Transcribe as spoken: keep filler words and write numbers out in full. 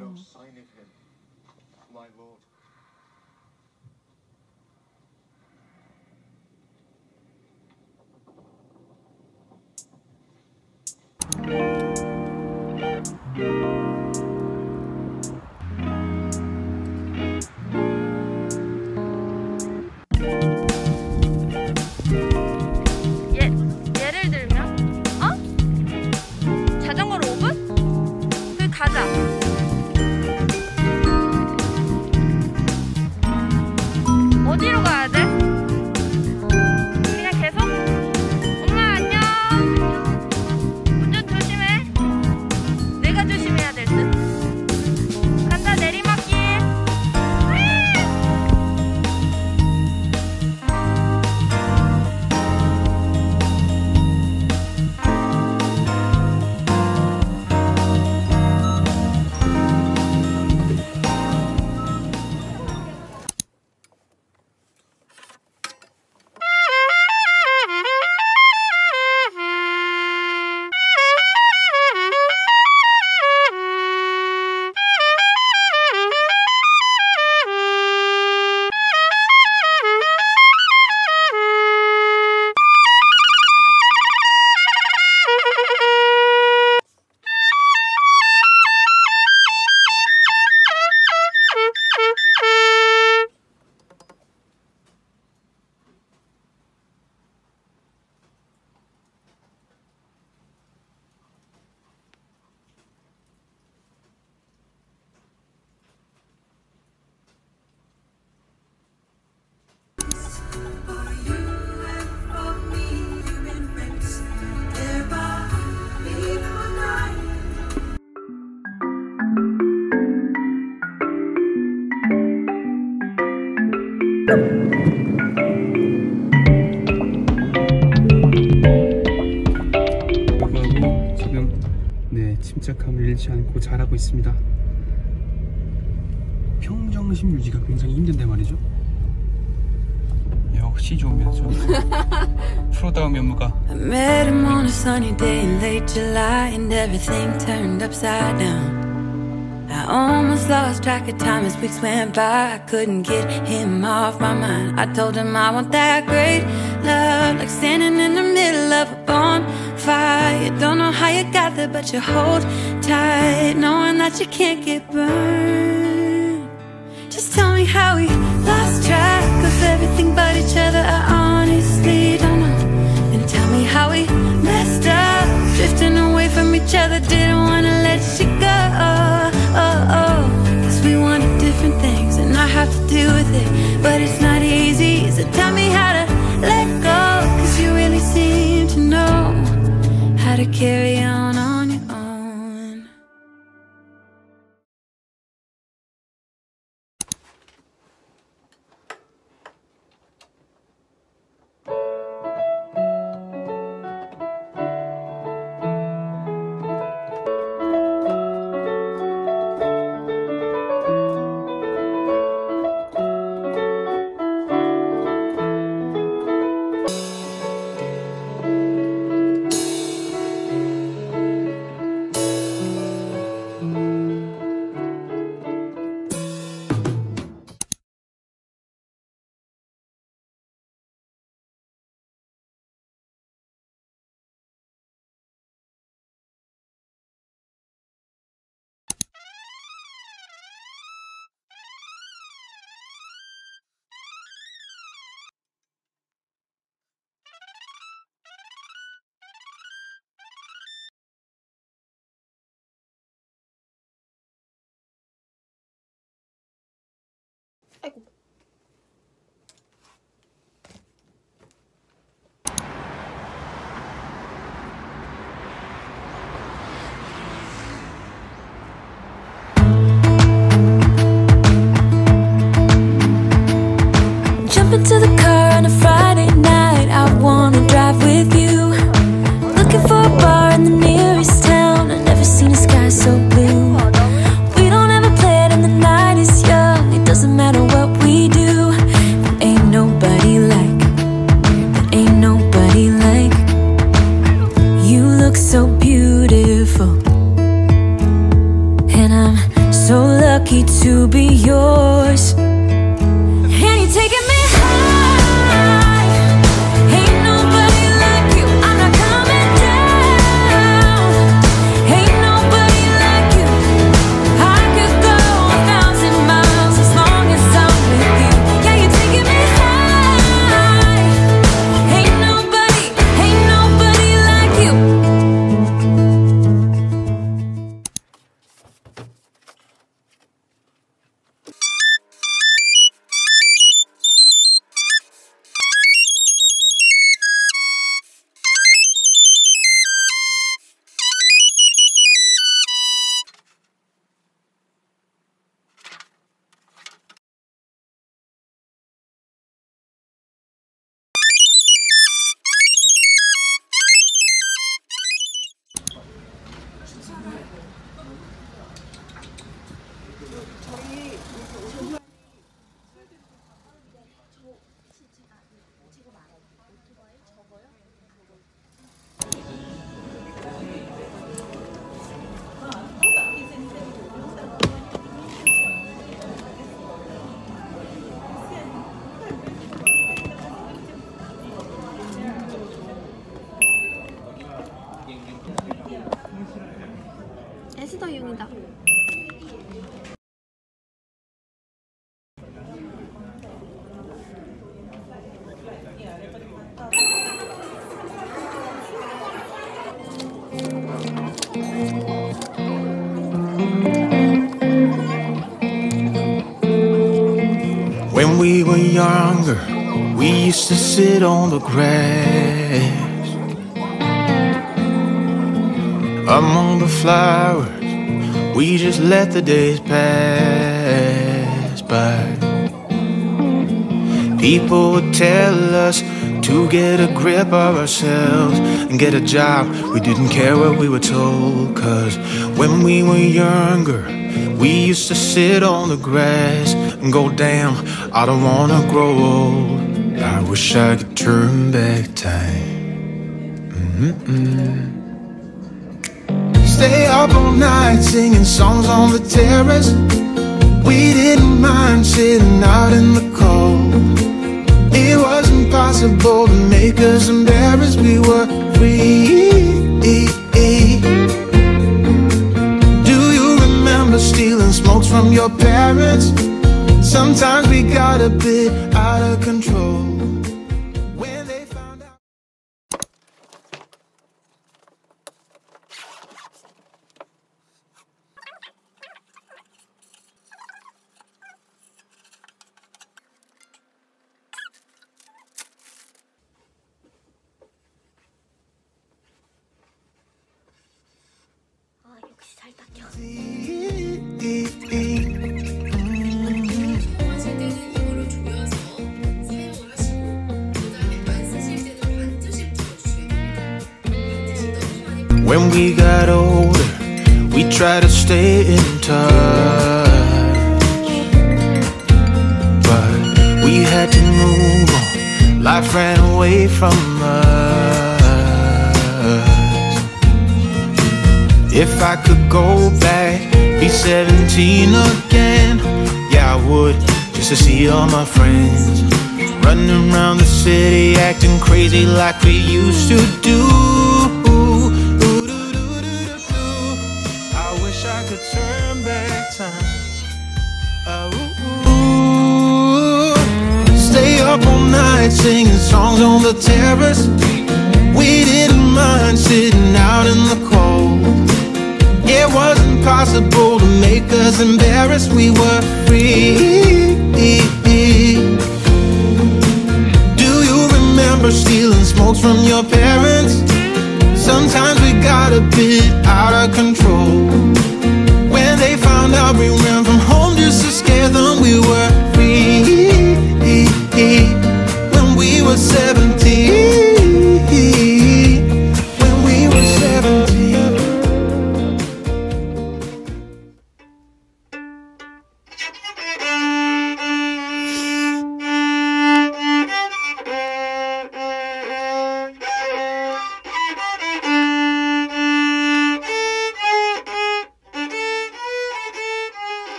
no mm. sign of him, my lord. 어디로 가야 돼? 그냥 계속? 엄마 안녕! 운전 조심해! 내가 조심해야 될 듯! 간다 내리막길! 지금 네 침착함을 잃지 않고 잘하고 있습니다. 평정심 유지가 굉장히 힘든데 말이죠. 역시 좋으면서 프로다운 면모가. I met him on a sunny day in late July and everything turned upside down. I almost lost track of time as weeks went by. I couldn't get him off my mind. I told him I want that great love, like standing in the middle of a bonfire. Don't know how you got there, but you hold tight, knowing that you can't get burned. Just tell me how we lost track of everything but each other. I honestly don't know. And tell me how we messed up, drifting away from each other. Didn't wanna let you go. Have to deal with it, but it's not easy. So tell me how to let go, 'cause you really seem to know how to carry on on your own. 아이고. Jump into the car on a Friday night. I wanna drive with you. Looking for a bar in the nearest town. I've never seen a sky so blue. We don't have a plan and the night is young. It doesn't matter what we do, there ain't nobody like, there ain't nobody like. You look so beautiful, and I'm so lucky to be yours. And you're taking me high, ain't nobody like you, I'm not coming down, ain't nobody like you. I could go a thousand miles as long as I'm with you. Yeah, you're taking me high, ain't nobody, ain't nobody like you. 에스더용이다. When we were younger, we used to sit on the grass among the flowers, we just let the days pass by. People would tell us to get a grip of ourselves and get a job. We didn't care what we were told, 'cause when we were younger, we used to sit on the grass and go, damn, I don't wanna grow old. I wish I could turn back time. Mm-mm. Stay up all night singing songs on the terrace. We didn't mind sitting out in the cold. It wasn't possible to make us embarrassed. We were free. Do you remember stealing smokes from your parents? Sometimes we got a bit out of control. When we got older, we tried to stay in touch, but we had to move on. Life ran away from us. If I could go back, be seventeen again, yeah, I would, just to see all my friends running around the city, acting crazy like we used to do. Singing songs on the terrace, we didn't mind sitting out in the cold. It wasn't possible to make us embarrassed. We were free. Do you remember stealing smokes from your parents? Sometimes we got a bit out of control. When they found out we ran from home just to scare them, we were free. Seven